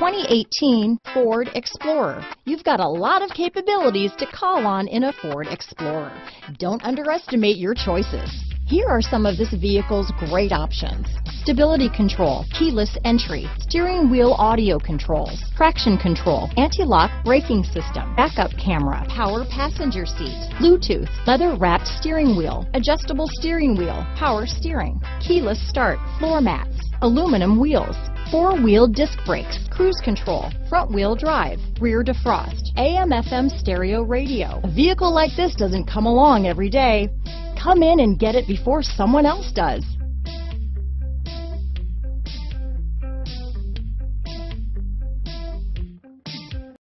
2018 Ford Explorer. You've got a lot of capabilities to call on in a Ford Explorer. Don't underestimate your choices. Here are some of this vehicle's great options: stability control, keyless entry, steering wheel audio controls, traction control, anti-lock braking system, backup camera, power passenger seat, Bluetooth, leather-wrapped steering wheel, adjustable steering wheel, power steering, keyless start, floor mats, aluminum wheels, four-wheel disc brakes, cruise control, front-wheel drive, rear defrost, AM/FM stereo radio. A vehicle like this doesn't come along every day. Come in and get it before someone else does.